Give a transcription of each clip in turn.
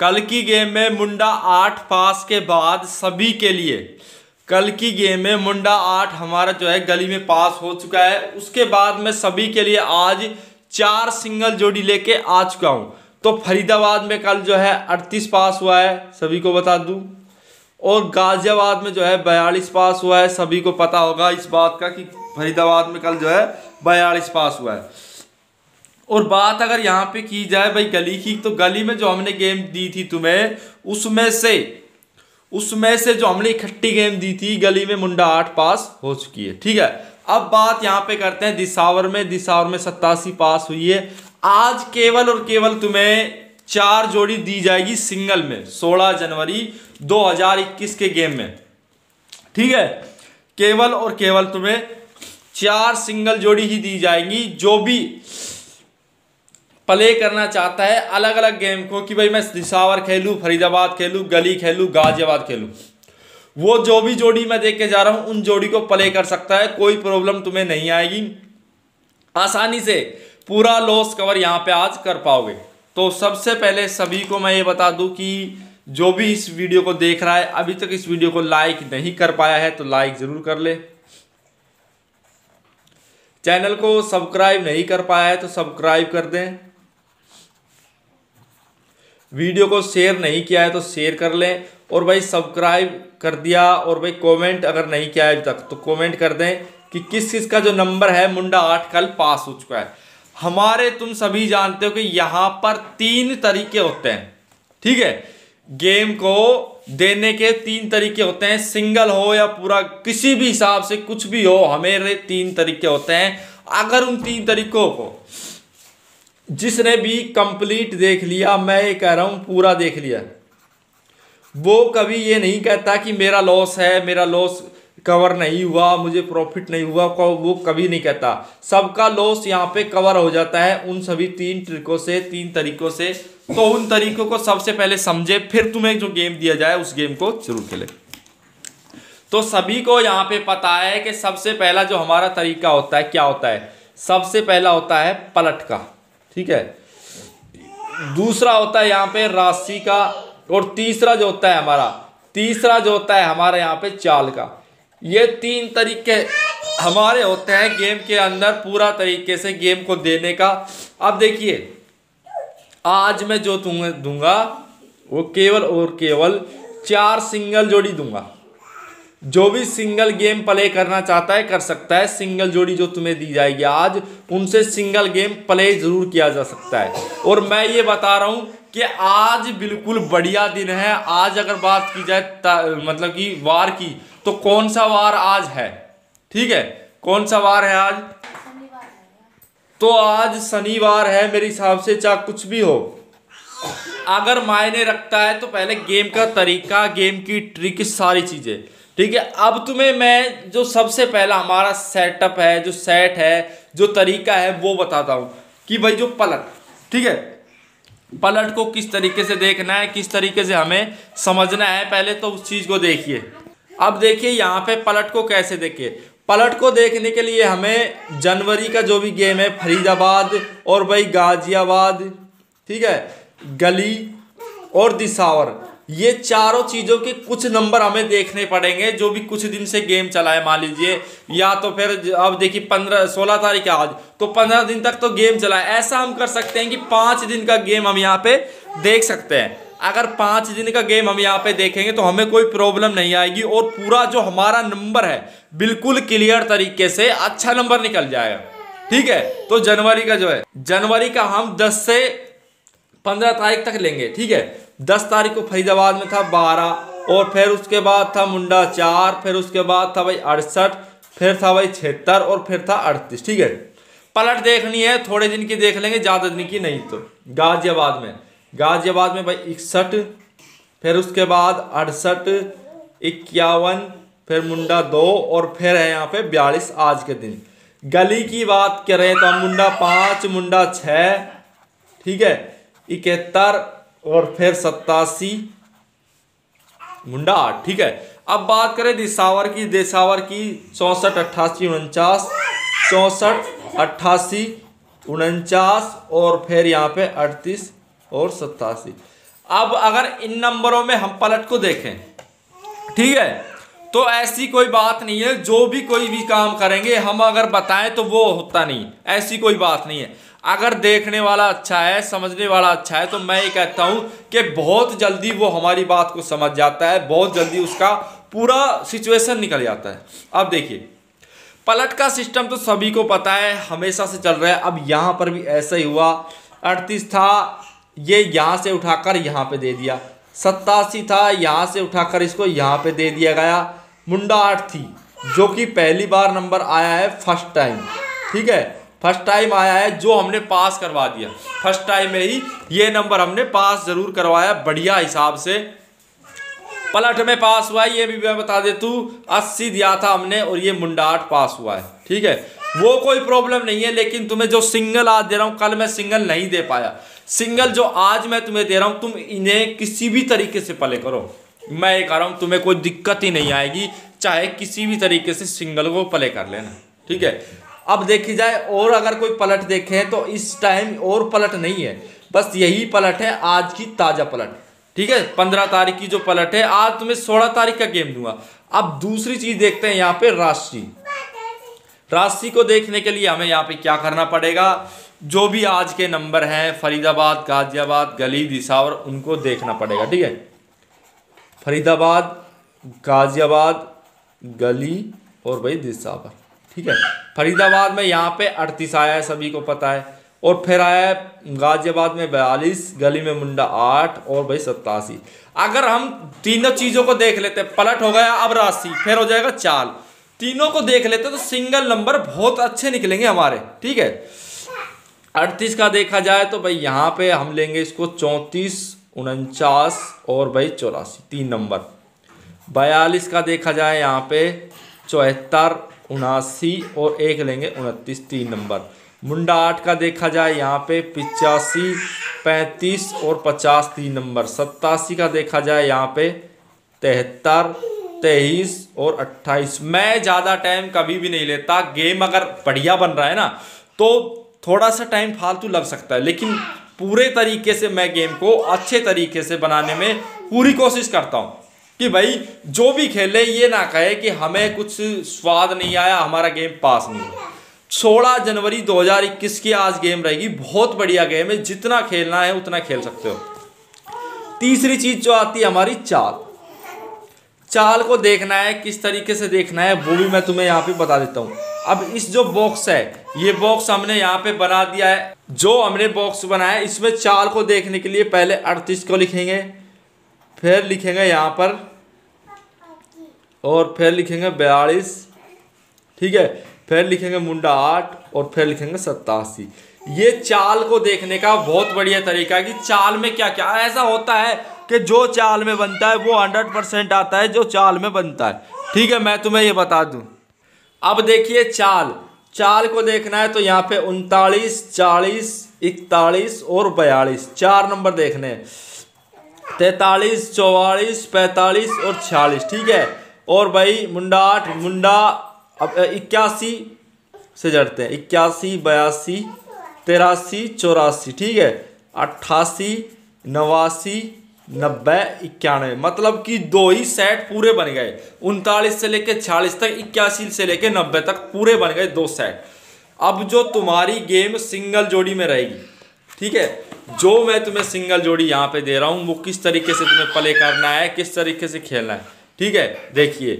कल की गेम में मुंडा 8 पास के बाद सभी के लिए कल की गेम में मुंडा 8 हमारा जो है गली में पास हो चुका है। उसके बाद मैं सभी के लिए आज 4 सिंगल जोड़ी लेके आ चुका हूँ। तो फरीदाबाद में कल जो है 38 पास हुआ है, सभी को बता दूँ, और गाजियाबाद में जो है 42 पास हुआ है। सभी को पता होगा इस बात का कि फरीदाबाद में कल जो है 42 पास हुआ है। और बात अगर यहाँ पे की जाए भाई गली की, तो गली में जो हमने गेम दी थी तुम्हें, उसमें से जो हमने इकट्ठी गेम दी थी गली में मुंडा 8 पास हो चुकी है। ठीक है, अब बात यहाँ पे करते हैं दिसावर में 87 पास हुई है। आज केवल और केवल तुम्हें 4 जोड़ी दी जाएगी सिंगल में 16 जनवरी 2021 के गेम में। ठीक है, केवल और केवल तुम्हें 4 सिंगल जोड़ी ही दी जाएगी। जो भी प्ले करना चाहता है अलग अलग गेम को कि भाई मैं दिसावर खेलूँ, फरीदाबाद खेलूँ, गली खेलूँ, गाजियाबाद खेलूँ, वो जो भी जोड़ी मैं देख के जा रहा हूँ उन जोड़ी को प्ले कर सकता है। कोई प्रॉब्लम तुम्हें नहीं आएगी, आसानी से पूरा लॉस कवर यहाँ पे आज कर पाओगे। तो सबसे पहले सभी को मैं ये बता दूँ कि जो भी इस वीडियो को देख रहा है अभी तक इस वीडियो को लाइक नहीं कर पाया है तो लाइक ज़रूर कर ले, चैनल को सब्सक्राइब नहीं कर पाया है तो सब्सक्राइब कर दें, वीडियो को शेयर नहीं किया है तो शेयर कर लें, और भाई सब्सक्राइब कर दिया, और भाई कमेंट अगर नहीं किया है अभी तक तो कमेंट कर दें कि किस चीज़ का जो नंबर है मुंडा 8 कल पास हो चुका है। हमारे तुम सभी जानते हो कि यहाँ पर 3 तरीके होते हैं। ठीक है, गेम को देने के 3 तरीके होते हैं, सिंगल हो या पूरा, किसी भी हिसाब से कुछ भी हो, हमारे 3 तरीके होते हैं। अगर उन 3 तरीकों को जिसने भी कंप्लीट देख लिया, मैं ये कह रहा हूँ पूरा देख लिया, वो कभी ये नहीं कहता कि मेरा लॉस है, मेरा लॉस कवर नहीं हुआ, मुझे प्रॉफिट नहीं हुआ, वो कभी नहीं कहता। सबका लॉस यहाँ पे कवर हो जाता है उन सभी 3 तरीकों से। तो उन तरीकों को सबसे पहले समझे, फिर तुम्हें जो गेम दिया जाए उस गेम को जरूर खेले। तो सभी को यहाँ पे पता है कि सबसे पहला जो हमारा तरीका होता है क्या होता है, सबसे पहला होता है पलट का, ठीक है, दूसरा होता है यहाँ पे राशि का, और तीसरा जो होता है हमारा यहाँ पे चाल का। ये 3 तरीके हमारे होते हैं गेम के अंदर पूरा तरीके से गेम को देने का। अब देखिए आज मैं जो तुम्हें दूंगा वो केवल और केवल 4 सिंगल जोड़ी दूंगा। जो भी सिंगल गेम प्ले करना चाहता है कर सकता है, सिंगल जोड़ी जो तुम्हें दी जाएगी आज उनसे सिंगल गेम प्ले ज़रूर किया जा सकता है। और मैं ये बता रहा हूँ कि आज बिल्कुल बढ़िया दिन है। आज अगर बात की जाए मतलब कि वार की, तो कौन सा वार आज है, ठीक है, कौन सा वार है आज, तो आज शनिवार है मेरे हिसाब से। चाहे कुछ भी हो अगर मायने रखता है तो पहले गेम का तरीका, गेम की ट्रिक, सारी चीज़ें। ठीक है, अब तुम्हें मैं जो सबसे पहला हमारा सेटअप है, जो सेट है, जो तरीका है वो बताता हूँ कि भाई जो पलट, ठीक है, पलट को किस तरीके से देखना है, किस तरीके से हमें समझना है, पहले तो उस चीज़ को देखिए। अब देखिए यहाँ पे पलट को कैसे देखिए, पलट को देखने के लिए हमें जनवरी का जो भी गेम है फरीदाबाद और भाई गाजियाबाद, ठीक है, गली और दिसावर, ये चारों चीज़ों के कुछ नंबर हमें देखने पड़ेंगे जो भी कुछ दिन से गेम चलाए। मान लीजिए या तो फिर अब देखिए 16 तारीख आज, तो 15 दिन तक तो गेम चलाए। ऐसा हम कर सकते हैं कि 5 दिन का गेम हम यहाँ पे देख सकते हैं। अगर 5 दिन का गेम हम यहाँ पे देखेंगे तो हमें कोई प्रॉब्लम नहीं आएगी, और पूरा जो हमारा नंबर है बिल्कुल क्लियर तरीके से अच्छा नंबर निकल जाएगा। ठीक है, तो जनवरी का जो है, जनवरी का हम 10 से 15 तारीख तक लेंगे। ठीक है, 10 तारीख को फरीदाबाद में था 12, और फिर उसके बाद था मुंडा 4, फिर उसके बाद था भाई 68, फिर था भाई 76, और फिर था 38। ठीक है, पलट देखनी है, थोड़े दिन की देख लेंगे, ज़्यादा दिन की नहीं। तो गाजियाबाद में भाई 61, फिर उसके बाद 68, 51, फिर मुंडा 2, और फिर है यहाँ पे 42 आज के दिन। गली की बात करें तो मुंडा 5, मुंडा 6, ठीक है, 71, और फिर 87, मुंडा 8। ठीक है, अब बात करें दिसावर की 64, 88, 49, और फिर यहाँ पे 38 और 87। अब अगर इन नंबरों में हम पलट को देखें, ठीक है, तो ऐसी कोई बात नहीं है, जो भी कोई भी काम करेंगे हम अगर बताएं तो वो होता नहीं, ऐसी कोई बात नहीं है। अगर देखने वाला अच्छा है, समझने वाला अच्छा है, तो मैं ये कहता हूँ कि बहुत जल्दी वो हमारी बात को समझ जाता है, बहुत जल्दी उसका पूरा सिचुएशन निकल जाता है। अब देखिए पलट का सिस्टम तो सभी को पता है, हमेशा से चल रहा है। अब यहाँ पर भी ऐसा ही हुआ, 38 था, ये यहाँ से उठाकर यहाँ पे दे दिया, 87 था, यहाँ से उठाकर इसको यहाँ पे दे दिया गया, मुंडा 8 थी जो कि पहली बार नंबर आया है फर्स्ट टाइम, ठीक है, फर्स्ट टाइम आया है जो हमने पास करवा दिया, फर्स्ट टाइम में ही ये नंबर हमने पास ज़रूर करवाया, बढ़िया हिसाब से पलट में पास हुआ है। ये भी मैं बता दे, तू 80 दिया था हमने और ये मुंडा 8 पास हुआ है, ठीक है, वो कोई प्रॉब्लम नहीं है। लेकिन तुम्हें जो सिंगल आज दे रहा हूँ, कल मैं सिंगल नहीं दे पाया, सिंगल जो आज मैं तुम्हें दे रहा हूँ तुम इन्हें किसी भी तरीके से पले करो, मैं ये कह रहा हूँ तुम्हें कोई दिक्कत ही नहीं आएगी, चाहे किसी भी तरीके से सिंगल को पले कर लेना, ठीक है। अब देखी जाए और अगर कोई पलट देखे तो इस टाइम और पलट नहीं है, बस यही पलट है आज की, ताज़ा पलट, ठीक है, 15 तारीख की जो पलट है। आज तुम्हें 16 तारीख का गेम दूंगा। अब दूसरी चीज़ देखते हैं यहाँ पे राशि, राशि को देखने के लिए हमें यहाँ पे क्या करना पड़ेगा, जो भी आज के नंबर हैं फरीदाबाद, गाजियाबाद, गली, दिसावर, उनको देखना पड़ेगा, ठीक है, फरीदाबाद, गाजियाबाद, गली और भाई दिसावर, ठीक है। फरीदाबाद में यहाँ पे 38 आया है, सभी को पता है, और फिर आया है गाजियाबाद में 42, गली में मुंडा 8 और भाई 87। अगर हम तीनों चीज़ों को देख लेते, पलट हो गया, अब राशि, फिर हो जाएगा चाल, तीनों को देख लेते तो सिंगल नंबर बहुत अच्छे निकलेंगे हमारे, ठीक है। 38 का देखा जाए तो भाई यहाँ पे हम लेंगे इसको 34, 49 और भाई 84, 3 नंबर। 42 का देखा जाए यहाँ पे 74, 79 और एक लेंगे 29, 3 नंबर। मुंडा 8 का देखा जाए यहाँ पे 85, 35 और 50, 3 नंबर। 87 का देखा जाए यहाँ पे 73, 23 और 28। मैं ज़्यादा टाइम कभी भी नहीं लेता, गेम अगर बढ़िया बन रहा है ना तो थोड़ा सा टाइम फालतू लग सकता है, लेकिन पूरे तरीके से मैं गेम को अच्छे तरीके से बनाने में पूरी कोशिश करता हूँ कि भाई जो भी खेले ये ना कहे कि हमें कुछ स्वाद नहीं आया, हमारा गेम पास नहीं हुआ। 16 जनवरी 2021 की आज गेम रहेगी, बहुत बढ़िया गेम है, जितना खेलना है उतना खेल सकते हो। तीसरी चीज़ जो आती है हमारी चाल, चाल को देखना है किस तरीके से देखना है वो भी मैं तुम्हें यहाँ पे बता देता हूँ। अब इस जो बॉक्स है, ये बॉक्स हमने यहाँ पे बना दिया है, जो हमने बॉक्स बनाया है इसमें चाल को देखने के लिए पहले 38 को लिखेंगे, फिर लिखेंगे यहाँ पर और फिर लिखेंगे 42, ठीक है, फिर लिखेंगे मुंडा 8 और फिर लिखेंगे 87। ये चाल को देखने का बहुत बढ़िया तरीका है कि चाल में क्या क्या ऐसा होता है कि जो चाल में बनता है वो 100% आता है, जो चाल में बनता है, ठीक है, मैं तुम्हें ये बता दूं। अब देखिए चाल, चाल को देखना है तो यहाँ पे 39, 40, 41 और 42 4 नंबर देखने हैं, 43, 44, 45 और 46, ठीक है, और भाई मुंडा 8, मुंडा अब 81 से जड़ते हैं, 81, 82, 83, 84, ठीक है, 88, 89, 90, 91, मतलब कि 2 ही सेट पूरे बन गए, 39 से लेकर 46 तक, 81 से लेकर 90 तक पूरे बन गए 2 सेट। अब जो तुम्हारी गेम सिंगल जोड़ी में रहेगी, ठीक है, जो मैं तुम्हें सिंगल जोड़ी यहाँ पे दे रहा हूँ वो किस तरीके से तुम्हें प्ले करना है, किस तरीके से खेलना है, ठीक है। देखिए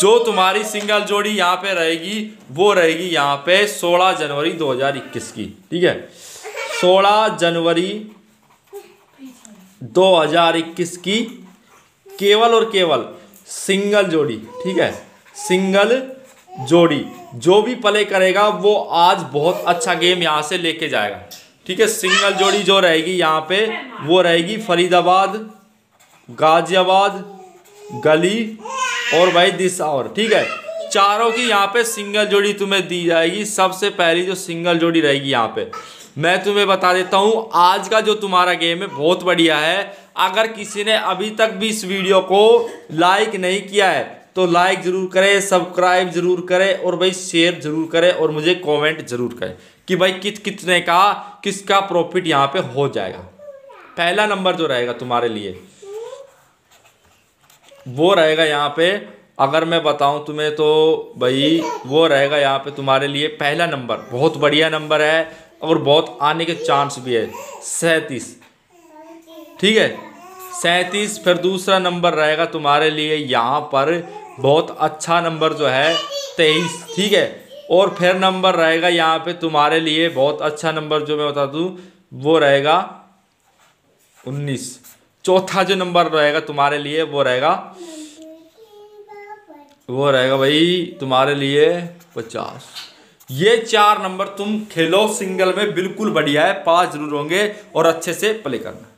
जो तुम्हारी सिंगल जोड़ी यहाँ पे रहेगी वो रहेगी यहाँ पे 16 जनवरी 2021 की, ठीक है, 16 जनवरी 2021 की केवल और केवल सिंगल जोड़ी, ठीक है, सिंगल जोड़ी। जो भी प्ले करेगा वो आज बहुत अच्छा गेम यहाँ से लेके जाएगा, ठीक है। सिंगल जोड़ी जो रहेगी यहाँ पे वो रहेगी फरीदाबाद, गाजियाबाद, गली और भाई दिसावर, ठीक है, चारों की यहाँ पे सिंगल जोड़ी तुम्हें दी जाएगी। सबसे पहली जो सिंगल जोड़ी रहेगी यहाँ पे मैं तुम्हें बता देता हूँ, आज का जो तुम्हारा गेम है बहुत बढ़िया है। अगर किसी ने अभी तक भी इस वीडियो को लाइक नहीं किया है तो लाइक ज़रूर करें, सब्सक्राइब ज़रूर करें और भाई शेयर ज़रूर करें और मुझे कमेंट ज़रूर करें कि भाई कितने का किसका प्रॉफिट यहाँ पे हो जाएगा। पहला नंबर जो रहेगा तुम्हारे लिए वो रहेगा यहाँ पे, अगर मैं बताऊँ तुम्हें तो भाई वो रहेगा यहाँ पे तुम्हारे लिए पहला नंबर, बहुत बढ़िया नंबर है और बहुत आने के चांस भी है 37, ठीक है 37। फिर दूसरा नंबर रहेगा तुम्हारे लिए यहाँ पर बहुत अच्छा नंबर जो है 23, ठीक है। और फिर नंबर रहेगा यहाँ पे तुम्हारे लिए बहुत अच्छा नंबर जो मैं बता दूँ वो रहेगा 19। चौथा जो नंबर रहेगा तुम्हारे लिए वो रहेगा भाई तुम्हारे लिए 50। ये चार नंबर तुम खेलो सिंगल में, बिल्कुल बढ़िया है, पास जरूर होंगे और अच्छे से प्ले करना।